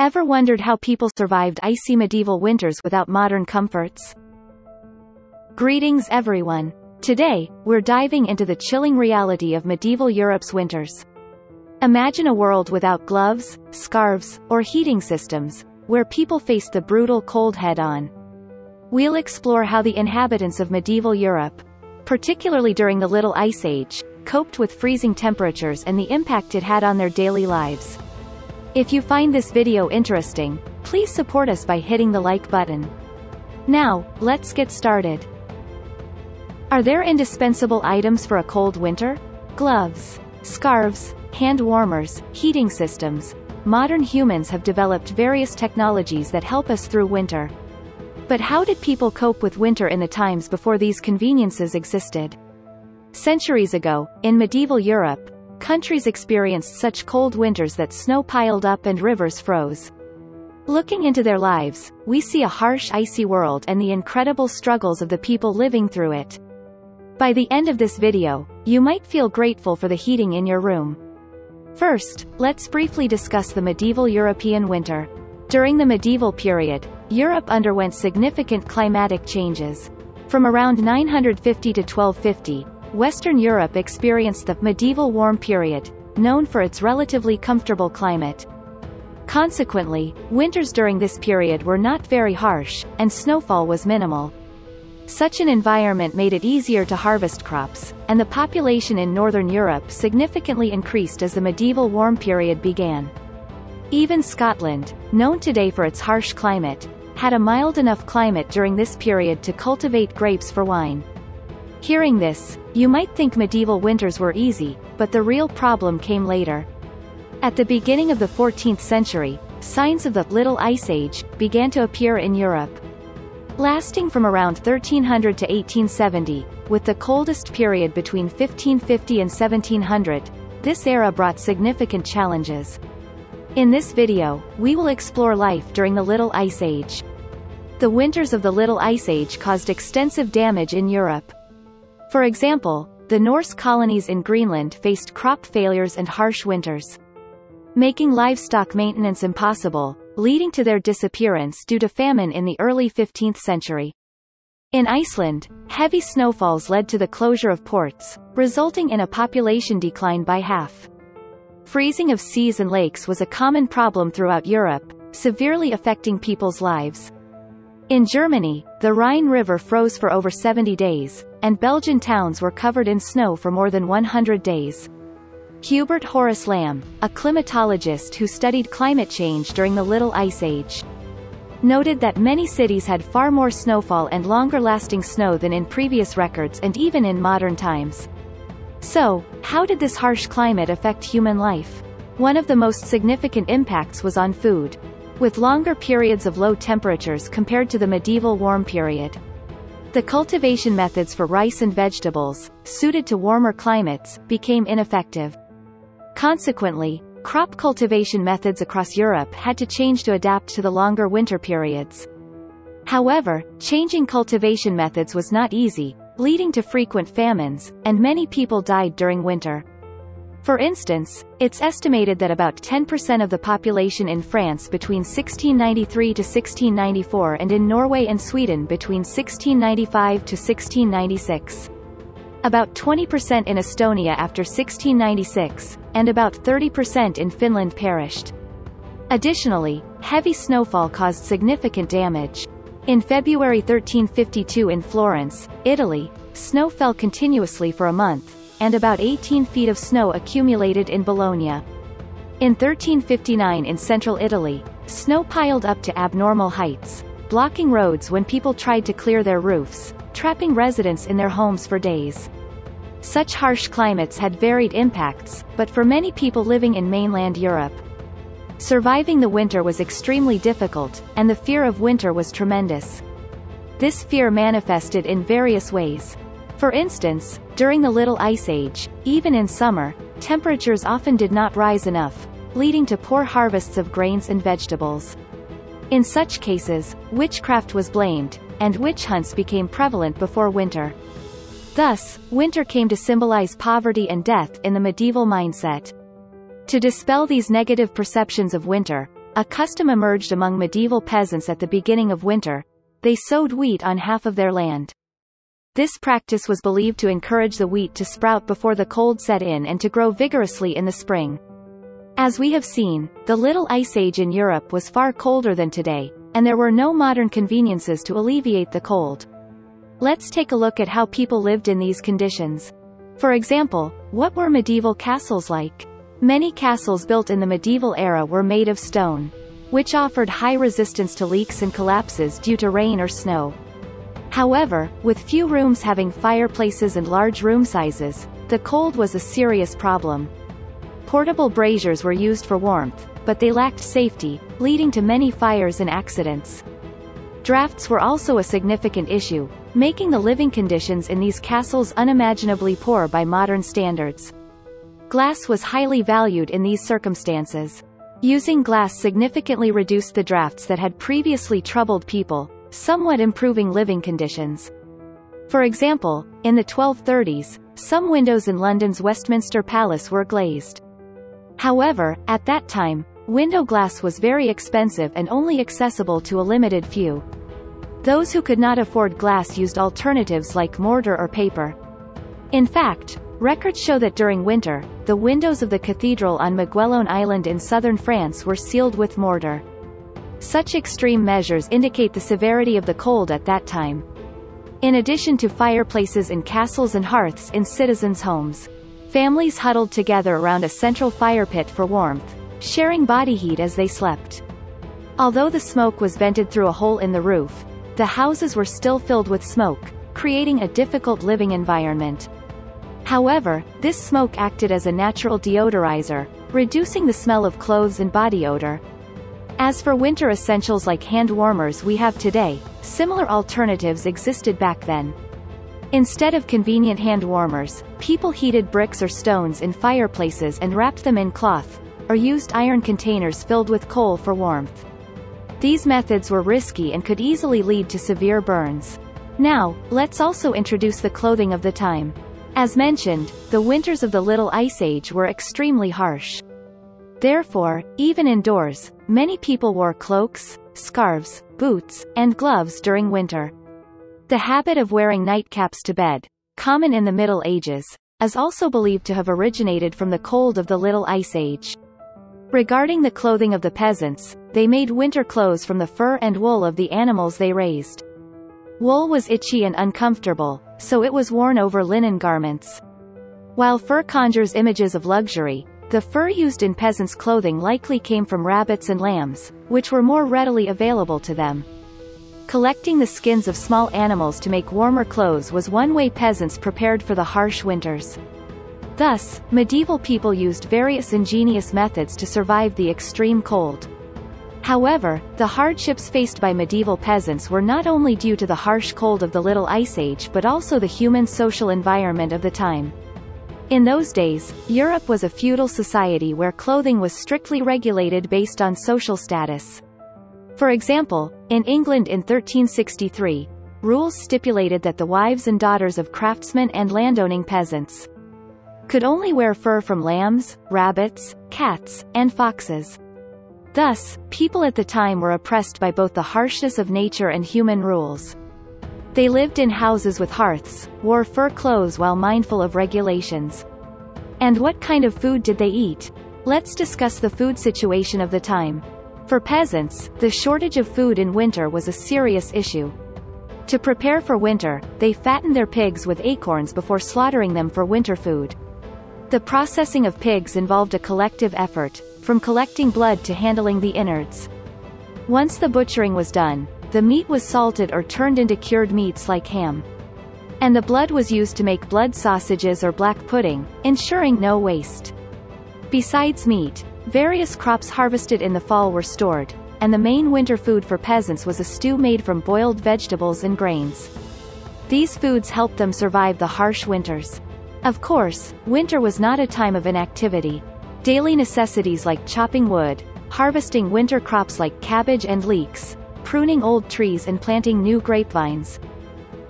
Ever wondered how people survived icy medieval winters without modern comforts? Greetings everyone. Today, we're diving into the chilling reality of medieval Europe's winters. Imagine a world without gloves, scarves, or heating systems, where people faced the brutal cold head-on. We'll explore how the inhabitants of medieval Europe, particularly during the Little Ice Age, coped with freezing temperatures and the impact it had on their daily lives. If you find this video interesting, please support us by hitting the like button. Now, let's get started. Are there indispensable items for a cold winter? Gloves, scarves, hand warmers, heating systems. Modern humans have developed various technologies that help us through winter. But how did people cope with winter in the times before these conveniences existed? Centuries ago, in medieval Europe, countries experienced such cold winters that snow piled up and rivers froze. Looking into their lives, we see a harsh, icy world and the incredible struggles of the people living through it. By the end of this video, you might feel grateful for the heating in your room. First, let's briefly discuss the medieval European winter. During the medieval period, Europe underwent significant climatic changes. From around 950 to 1250, Western Europe experienced the medieval warm period, known for its relatively comfortable climate. Consequently, winters during this period were not very harsh, and snowfall was minimal. Such an environment made it easier to harvest crops, and the population in Northern Europe significantly increased as the medieval warm period began. Even Scotland, known today for its harsh climate, had a mild enough climate during this period to cultivate grapes for wine. Hearing this, you might think medieval winters were easy, but the real problem came later. At the beginning of the 14th century, signs of the Little Ice Age began to appear in Europe. Lasting from around 1300 to 1870, with the coldest period between 1550 and 1700, this era brought significant challenges. In this video, we will explore life during the Little Ice Age. The winters of the Little Ice Age caused extensive damage in Europe. For example, the Norse colonies in Greenland faced crop failures and harsh winters, making livestock maintenance impossible, leading to their disappearance due to famine in the early 15th century. In Iceland, heavy snowfalls led to the closure of ports, resulting in a population decline by half. Freezing of seas and lakes was a common problem throughout Europe, severely affecting people's lives. In Germany, the Rhine River froze for over 70 days, and Belgian towns were covered in snow for more than 100 days. Hubert Horace Lamb, a climatologist who studied climate change during the Little Ice Age, noted that many cities had far more snowfall and longer-lasting snow than in previous records and even in modern times. So, how did this harsh climate affect human life? One of the most significant impacts was on food, with longer periods of low temperatures compared to the medieval warm period. The cultivation methods for rice and vegetables, suited to warmer climates, became ineffective. Consequently, crop cultivation methods across Europe had to change to adapt to the longer winter periods. However, changing cultivation methods was not easy, leading to frequent famines, and many people died during winter. For instance, it's estimated that about 10% of the population in France between 1693 to 1694 and in Norway and Sweden between 1695 to 1696. About 20% in Estonia after 1696, and about 30% in Finland perished. Additionally, heavy snowfall caused significant damage. In February 1352 in Florence, Italy, snow fell continuously for a month, and about 18 feet of snow accumulated in Bologna. In 1359 in central Italy, snow piled up to abnormal heights, blocking roads when people tried to clear their roofs, trapping residents in their homes for days. Such harsh climates had varied impacts, but for many people living in mainland Europe, surviving the winter was extremely difficult, and the fear of winter was tremendous. This fear manifested in various ways. For instance, during the Little Ice Age, even in summer, temperatures often did not rise enough, leading to poor harvests of grains and vegetables. In such cases, witchcraft was blamed, and witch hunts became prevalent before winter. Thus, winter came to symbolize poverty and death in the medieval mindset. To dispel these negative perceptions of winter, A custom emerged among medieval peasants at the beginning of winter. They sowed wheat on half of their land. This practice was believed to encourage the wheat to sprout before the cold set in and to grow vigorously in the spring. As we have seen, the Little Ice Age in Europe was far colder than today, and there were no modern conveniences to alleviate the cold. Let's take a look at how people lived in these conditions. For example, what were medieval castles like? Many castles built in the medieval era were made of stone, which offered high resistance to leaks and collapses due to rain or snow. However, with few rooms having fireplaces and large room sizes, the cold was a serious problem. Portable braziers were used for warmth, but they lacked safety, leading to many fires and accidents. Drafts were also a significant issue, making the living conditions in these castles unimaginably poor by modern standards. Glass was highly valued in these circumstances. Using glass significantly reduced the drafts that had previously troubled people, somewhat improving living conditions. For example, in the 1230s, some windows in London's Westminster Palace were glazed. However, at that time, window glass was very expensive and only accessible to a limited few. Those who could not afford glass used alternatives like mortar or paper. In fact, records show that during winter, the windows of the cathedral on Maguelone Island in southern France were sealed with mortar. Such extreme measures indicate the severity of the cold at that time. In addition to fireplaces in castles and hearths in citizens' homes, families huddled together around a central fire pit for warmth, sharing body heat as they slept. Although the smoke was vented through a hole in the roof, the houses were still filled with smoke, creating a difficult living environment. However, this smoke acted as a natural deodorizer, reducing the smell of clothes and body odor. As for winter essentials like hand warmers we have today, similar alternatives existed back then. Instead of convenient hand warmers, people heated bricks or stones in fireplaces and wrapped them in cloth, or used iron containers filled with coal for warmth. These methods were risky and could easily lead to severe burns. Now, let's also introduce the clothing of the time. As mentioned, the winters of the Little Ice Age were extremely harsh. Therefore, even indoors, many people wore cloaks, scarves, boots, and gloves during winter. The habit of wearing nightcaps to bed, common in the Middle Ages, is also believed to have originated from the cold of the Little Ice Age. Regarding the clothing of the peasants, they made winter clothes from the fur and wool of the animals they raised. Wool was itchy and uncomfortable, so it was worn over linen garments. While fur conjures images of luxury, the fur used in peasants' clothing likely came from rabbits and lambs, which were more readily available to them. Collecting the skins of small animals to make warmer clothes was one way peasants prepared for the harsh winters. Thus, medieval people used various ingenious methods to survive the extreme cold. However, the hardships faced by medieval peasants were not only due to the harsh cold of the Little Ice Age but also the human social environment of the time. In those days, Europe was a feudal society where clothing was strictly regulated based on social status. For example, in England in 1363, rules stipulated that the wives and daughters of craftsmen and landowning peasants could only wear fur from lambs, rabbits, cats, and foxes. Thus, people at the time were oppressed by both the harshness of nature and human rules. They lived in houses with hearths, wore fur clothes while mindful of regulations. And what kind of food did they eat? Let's discuss the food situation of the time. For peasants, the shortage of food in winter was a serious issue. To prepare for winter, they fattened their pigs with acorns before slaughtering them for winter food. The processing of pigs involved a collective effort, from collecting blood to handling the innards. Once the butchering was done, the meat was salted or turned into cured meats like ham. And the blood was used to make blood sausages or black pudding, ensuring no waste. Besides meat, various crops harvested in the fall were stored, and the main winter food for peasants was a stew made from boiled vegetables and grains. These foods helped them survive the harsh winters. Of course, winter was not a time of inactivity. Daily necessities like chopping wood, harvesting winter crops like cabbage and leeks, pruning old trees and planting new grapevines,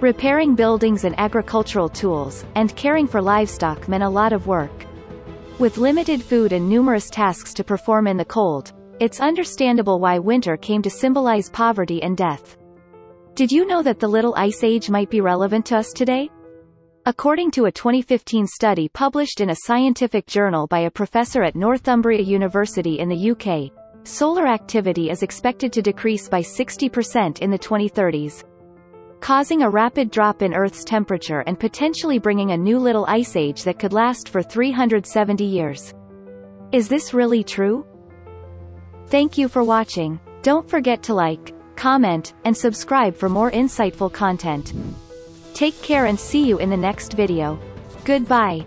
repairing buildings and agricultural tools, and caring for livestock meant a lot of work. With limited food and numerous tasks to perform in the cold, It's understandable why winter came to symbolize poverty and death. Did you know that the Little Ice Age might be relevant to us today? According to a 2015 study published in a scientific journal by a professor at Northumbria University in the UK, solar activity is expected to decrease by 60% in the 2030s, causing a rapid drop in Earth's temperature and potentially bringing a new little ice age that could last for 370 years. Is this really true? Thank you for watching. Don't forget to like, comment, and subscribe for more insightful content. Take care and see you in the next video. Goodbye.